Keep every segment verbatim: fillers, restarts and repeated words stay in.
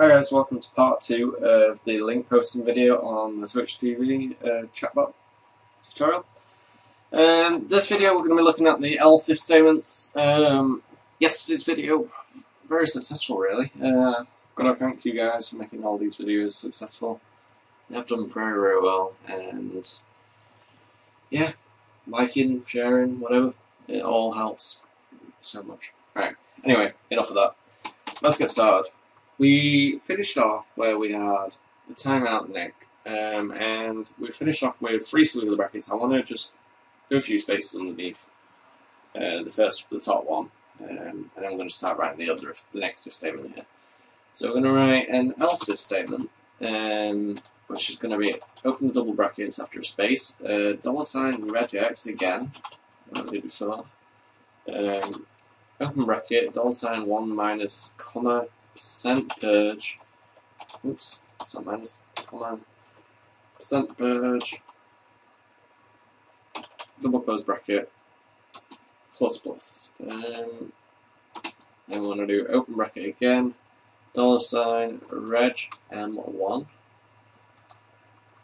Hi guys, welcome to part two of the link posting video on the Twitch T V uh, chatbot tutorial. Um, this video we're going to be looking at the else if statements. Um, yesterday's video, very successful really. Uh, gotta thank you guys for making all these videos successful. They've done very very well, and yeah, liking, sharing, whatever, it all helps so much. Right, anyway, enough of that. Let's get started. We finished off where we had the timeout neck, um, and we finished off with three squiggly brackets. I want to just do a few spaces underneath uh, the first, the top one, um, and then I'm going to start writing the other, the next if statement here. So we're going to write an else if statement, um, which is going to be open the double brackets after a space, uh, dollar sign regex again, like we did before, um, open bracket, dollar sign one minus comma. Percent purge, oops, it's not minus, come on, percent purge, double close bracket, plus plus. Um, then we want to do open bracket again, dollar sign, reg, M one,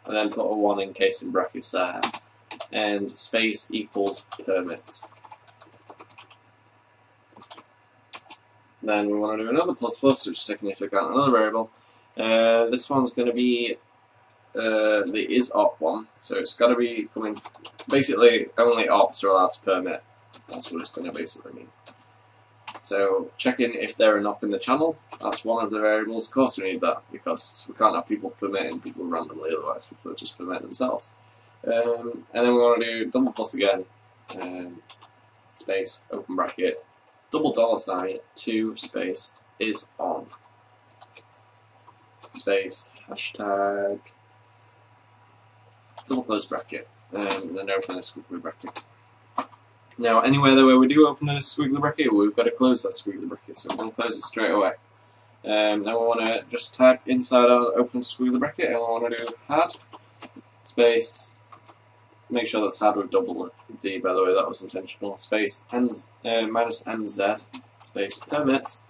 and then put a one in case in brackets there, and space equals permit. Then we want to do another plus plus, which is taking into account another variable. Uh, this one's going to be uh, the is op one, so it's got to be coming. Basically, only ops are allowed to permit. That's what it's going to basically mean. So checking if they're an op in the channel. That's one of the variables. Of course, we need that because we can't have people permitting people randomly. Otherwise, people just permit themselves. Um, and then we want to do double plus again, um, space open bracket. Double dollar sign two space is on space hashtag double close bracket um, and then open a squiggly bracket. Now anywhere that where we do open a squiggly bracket, we've got to close that squiggly bracket, so we'll close it straight away. Um, now we want to just type inside our open squiggly bracket, and we want to do had space. Make sure that's had with double D, by the way, that was intentional. Space M, uh, minus M Z, space permit,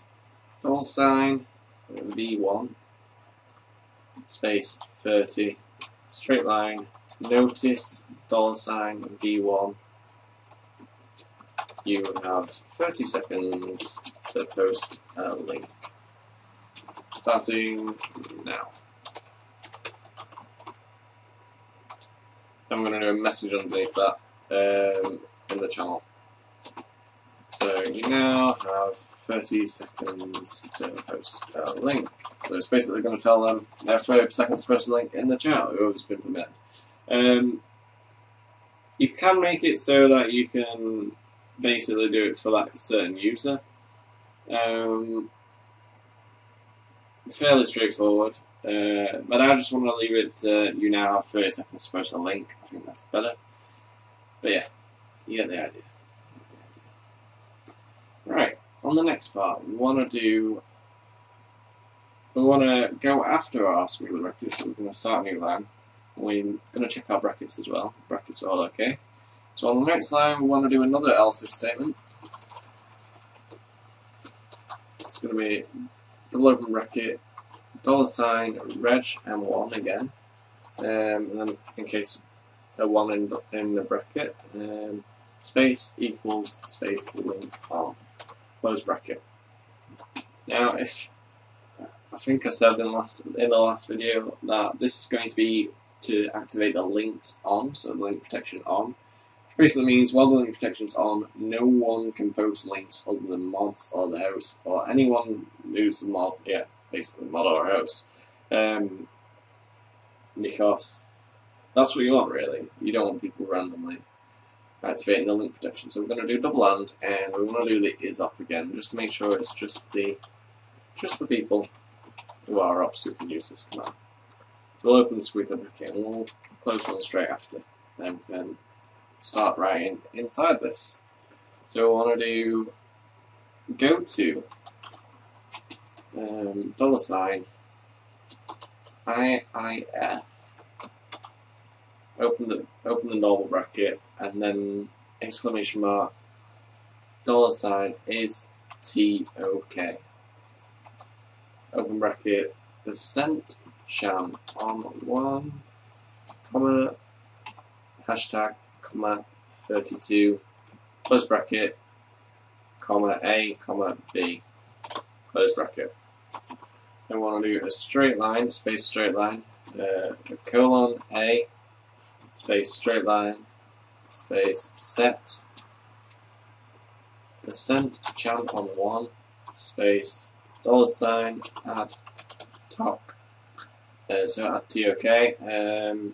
dollar sign, V one, space thirty, straight line, notice, dollar sign, V one. You have thirty seconds to post a link. Starting now. I'm going to do a message underneath that um, in the channel. So you now have thirty seconds to post a link. So it's basically going to tell them they have thirty seconds to post a link in the channel, whoever's been permitted. Um, you can make it so that you can basically do it for that certain user. Um, fairly straightforward. Uh, but I just want to leave it, uh, you now have thirty seconds to post a link, I think that's better. But yeah, you get the idea. Right, on the next part, we want to do, we want to go after our squiggly brackets, so we're going to start a new line. We're going to check our brackets as well, brackets are all okay. So on the next line, we want to do another else if statement. It's going to be double open bracket. Dollar sign reg M one again, um, and then in case a one in the, in the bracket, um, space equals space link on close bracket. Now, if I think I said in last in the last video that this is going to be to activate the links on, so the link protection on, which basically means while the link protection's on, no one can post links other than mods or the host or anyone who's the mod. Yeah. Basically, mod or host, um, because that's what you want really. You don't want people randomly activating the link protection. So we're going to do double and, and we want to do the is op again, just to make sure it's just the just the people who are ops who can use this command. So we'll open the squiggly bracket and we'll close one straight after. Then we can start writing inside this. So we want to do go to. Um, dollar sign I I F open the open the normal bracket and then exclamation mark dollar sign is T O K open bracket, percent sham on one, comma, hashtag, comma, thirty-two, close bracket, comma, A, comma, B, close bracket. Then we want to do a straight line, space straight line, uh, a colon, A, space straight line, space set, percent cham on one, space dollar sign, add, top, uh, so add tok, um,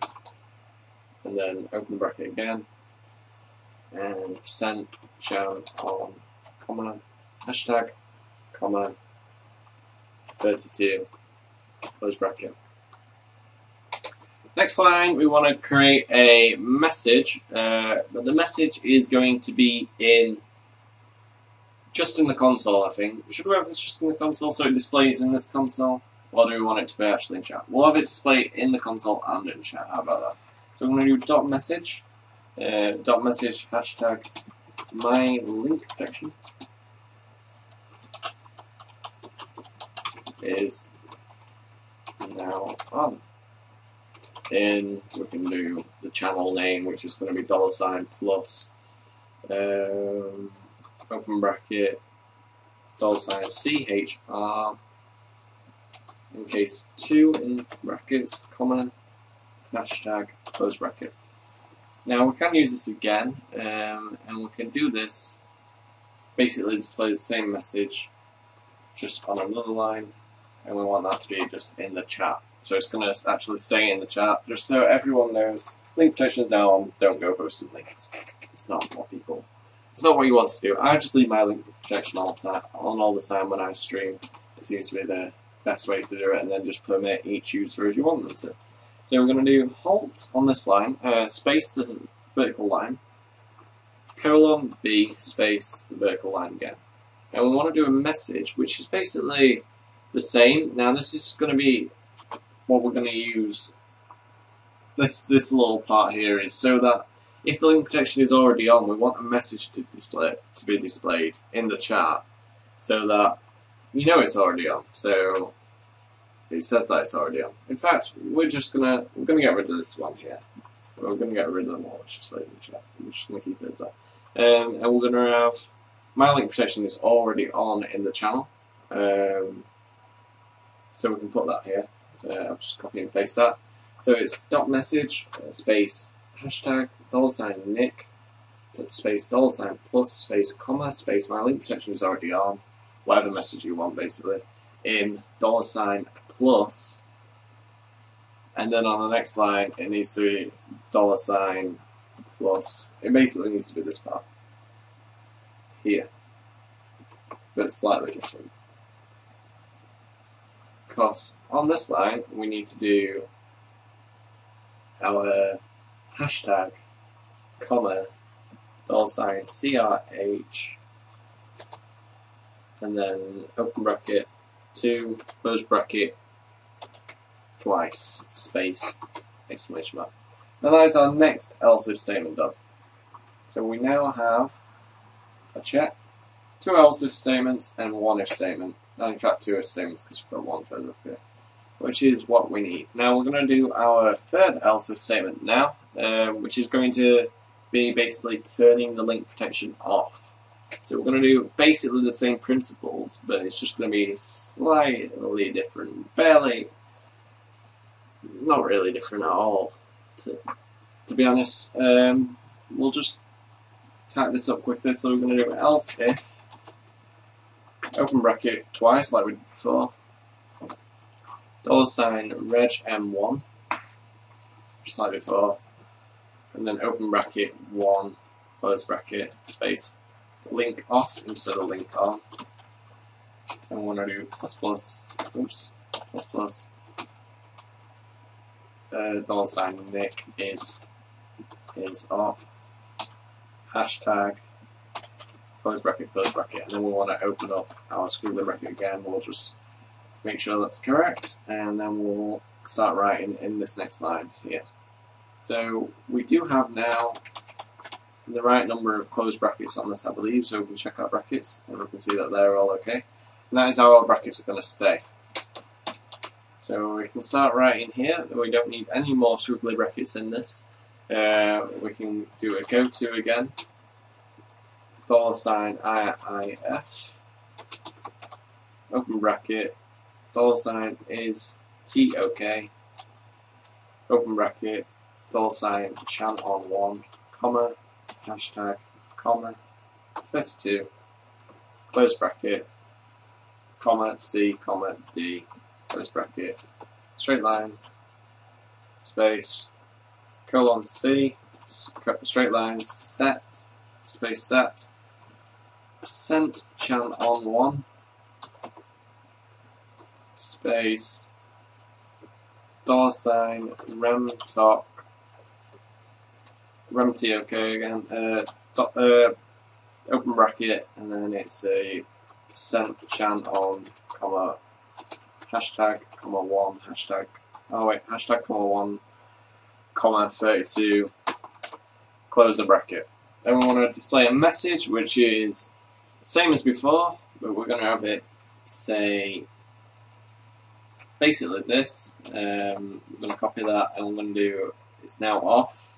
and then open bracket again, and percent cham on comma, hashtag, comma, thirty-two, close bracket. Next line, we want to create a message, uh, but the message is going to be in just in the console, I think. Should we have this just in the console so it displays in this console? Or do we want it to be actually in chat? We'll have it display in the console and in chat, how about that? So I'm going to do dot message, uh, dot message, hashtag my link protection is now on. In we can do the channel name, which is going to be dollar sign plus um, open bracket dollar sign C H R in case two in brackets comma hashtag close bracket. Now we can use this again, um, and we can do this basically display the same message just on another line, and we want that to be just in the chat. So it's going to actually say in the chat, just so everyone knows, link protection is now on, don't go posting links. It's not what people, it's not what you want to do. I just leave my link protection all the time, on all the time when I stream. It seems to be the best way to do it, and then just permit each user as you want them to. So we're going to do halt on this line, uh, space the vertical line, colon B, space the vertical line again. And we want to do a message, which is basically the same. Now this is going to be what we're going to use. This this little part here is so that if the link protection is already on, we want a message to display to be displayed in the chat, so that you know it's already on. So it says that it's already on. In fact, we're just gonna we're gonna get rid of this one here. We're gonna get rid of the one which displays in the chat. We're just gonna keep it as that. Um, and we're gonna have my link protection is already on in the channel. Um, so we can put that here. Uh, I'll just copy and paste that. So it's dot message uh, space hashtag dollar sign nick space dollar sign plus space comma space my link protection is already on, whatever message you want basically, in dollar sign plus, and then on the next line it needs to be dollar sign plus. It basically needs to be this part here, but slightly different. Because on this line we need to do our hashtag comma dollar sign C R H and then open bracket two close bracket twice space exclamation mark. Now that is our next else if statement done. So we now have a check, two else if statements and one if statement. And in fact two if statements because we've got one further up here, which is what we need. Now we're going to do our third else if statement now, uh, which is going to be basically turning the link protection off. So we're going to do basically the same principles, but it's just going to be slightly different, barely, not really different at all, to, to be honest. Um, we'll just type this up quickly. So we're going to do else if open bracket twice like we did before, dollar sign reg m one just like before, and then open bracket one close bracket space link off instead of link on, and we want to do plus plus oops plus plus uh, dollar sign nick is is off hashtag close bracket, close bracket, and then we want to open up our squiggly bracket again. We'll just make sure that's correct, and then we'll start writing in this next line here. So we do have now the right number of close brackets on this, I believe, so we can check our brackets, and we can see that they're all okay. And that is how our brackets are going to stay. So we can start right in here. We don't need any more squiggly brackets in this. Uh, we can do a go to again. Dollar sign I I F. Open bracket. Dollar sign is T O K. Open bracket. Dollar sign Chan on one. Comma. Hashtag. Comma. thirty-two. Close bracket. Comma C, comma D, close bracket, straight line, space, colon C, straight line, set, space set, percent chan on one, space, dollar sign, rem talk, rem T, okay again, uh, dot, uh, open bracket, and then it's a percent chan on comma hashtag comma one hashtag oh wait hashtag comma one comma thirty-two, close the bracket. Then we want to display a message, which is same as before, but we're going to have it say basically this. um, I'm going to copy that and I'm going to do it's now off,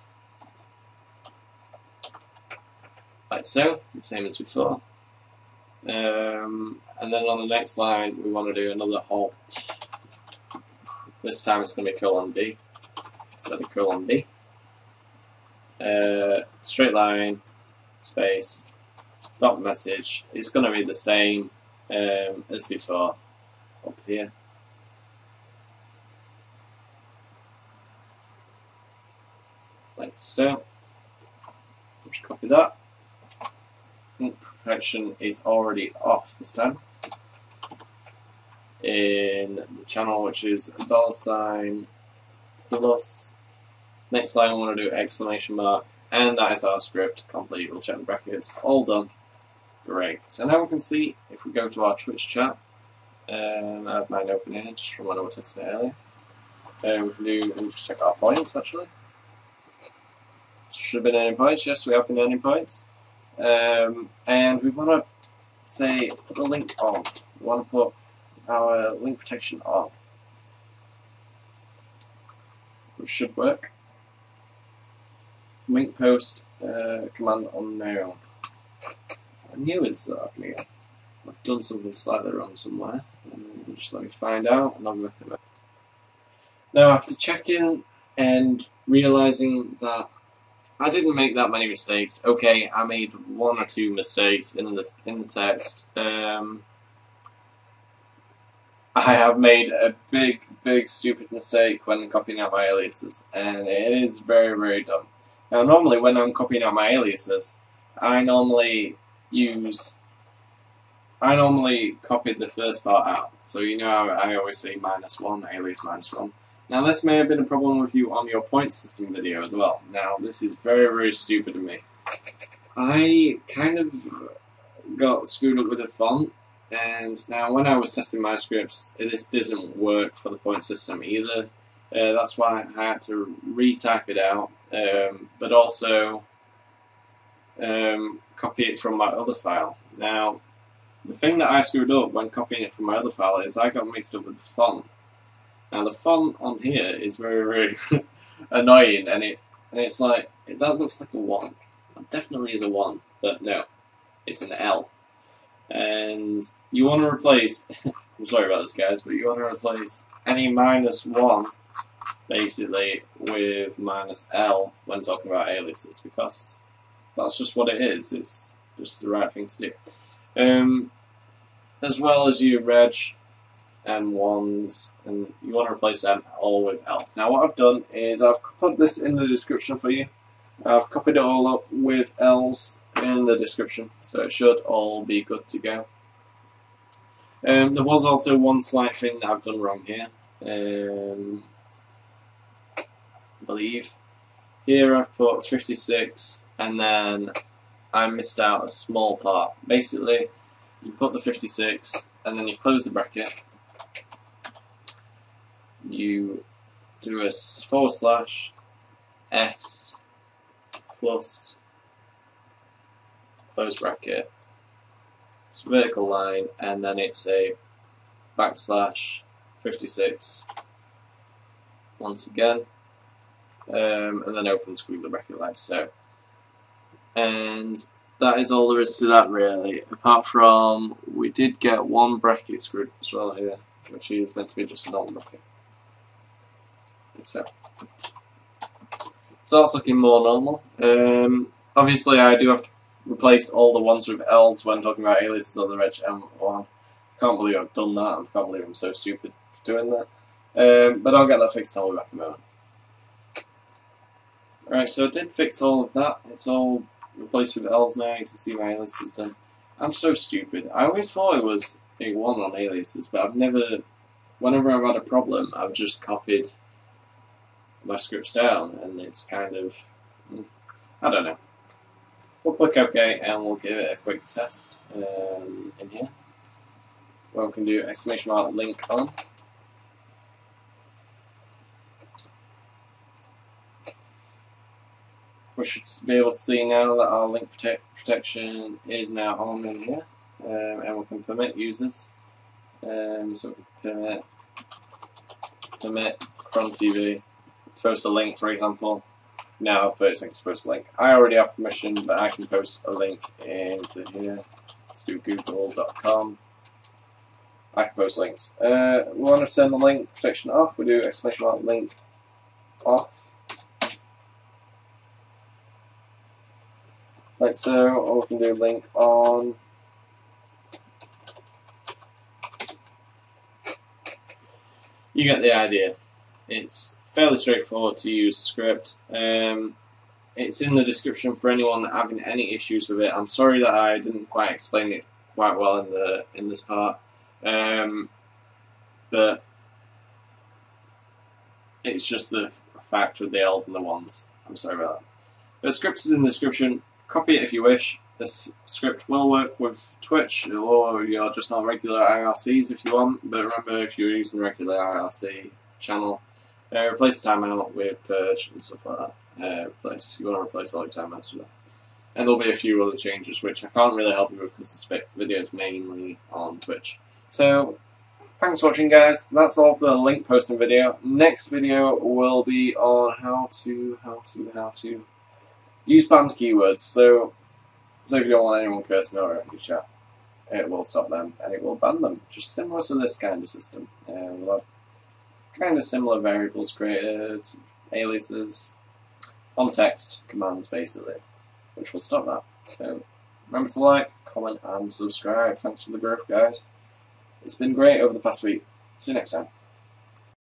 like so, the same as before. Um, and then on the next line we want to do another halt. This time it's going to be colon B instead of colon B. Uh, straight line, space, dot message. It's going to be the same um, as before up here. Like so. Just copy that. Protection is already off this time in the channel, which is dollar sign plus. Next line, I want to do exclamation mark, and that is our script complete. We'll check the brackets, all done. Great. So now we can see if we go to our Twitch chat, um, I have mine open here just from when I was testing it earlier. Uh, we can do, we'll just check our points actually. Should have been any points, yes, we have been any points. Um, and we want to say put a link on. We want to put our link protection on, which should work. Link post uh, command unknown. I knew it's that happening. I've done something slightly wrong somewhere. Um, just let me find out, and I'm looking at it. Now after checking and realizing that I didn't make that many mistakes. Okay, I made one or two mistakes in the in the text. Um, I have made a big, big, stupid mistake when copying out my aliases, and it is very, very dumb. Now, normally when I'm copying out my aliases, I normally use, I normally copy the first part out. So you know, I, I always say minus one alias minus one. Now this may have been a problem with you on your point system video as well. Now this is very, very stupid of me. I kind of got screwed up with the font, and now when I was testing my scripts, this didn't work for the point system either. Uh, that's why I had to retype it out, um, but also um, copy it from my other file. Now the thing that I screwed up when copying it from my other file is I got mixed up with the font. Now the font on here is very, very annoying, and it and it's like it, that looks like a one. It definitely is a one, but no, it's an L. And you want to replace. I'm sorry about this, guys, but you want to replace any minus one basically with minus L when talking about aliases, because that's just what it is. It's just the right thing to do. Um, as well as you reg. And ones, and you want to replace them all with else. Now what I've done is I've put this in the description for you. I've copied it all up with else in the description, so it should all be good to go. Um, there was also one slight thing that I've done wrong here. Um, I believe here I've put fifty-six, and then I missed out a small part. Basically, you put the fifty-six, and then you close the bracket. You do a forward slash S plus close bracket, it's a vertical line, and then it's a backslash fifty-six once again, um, and then open squeeze the record like so. And that is all there is to that really, apart from we did get one bracket screwed as well here, which is meant to be just a normal bracket. So. so that's looking more normal. Um, obviously I do have to replace all the ones with L's when talking about aliases on the Reg M one. I can't believe I've done that, I can't believe I'm so stupid for doing that. Um, but I'll get that fixed and I'll be back in a moment. Alright, so I did fix all of that. It's all replaced with L's now, you can see my alias is done. I'm so stupid. I always thought it was a one on aliases, but I've never, whenever I've had a problem, I've just copied my scripts down, and it's kind of, I don't know. We'll click OK and we'll give it a quick test um, in here. Well, we can do exclamation mark link on. We should be able to see now that our link protect protection is now on in here, um, and we can permit users. Um, so we can permit, permit Cron T V. Post a link, for example. Now first thing to post a link. I already have permission, but I can post a link into here. Let's do google dot com. I can post links. Uh, we want to turn the link protection off. We do exclamation mark link off, like so. Or we can do link on. You get the idea. It's fairly straightforward to use script. Um, it's in the description for anyone having any issues with it. I'm sorry that I didn't quite explain it quite well in the in this part, um, but it's just the fact with the L's and the ones. I'm sorry about that. The script is in the description. Copy it if you wish. This script will work with Twitch or your just not regular I R Cs if you want. But remember, if you're using the regular I R C channel. Uh, replace the timeout with purge and stuff like that. Uh, replace. You want to replace all the timeouts with that. And there'll be a few other changes which I can't really help you with because this video is mainly on Twitch. So, thanks for watching, guys. That's all for the link posting video. Next video will be on how to, how to, how to use banned keywords. So, so if you don't want anyone cursing over in your chat, it will stop them and it will ban them. Just similar to this kind of system. Uh, we'll have kind of similar variables created, aliases, on text commands basically, which will stop that. So remember to like, comment and subscribe. Thanks for the growth, guys. It's been great over the past week. See you next time.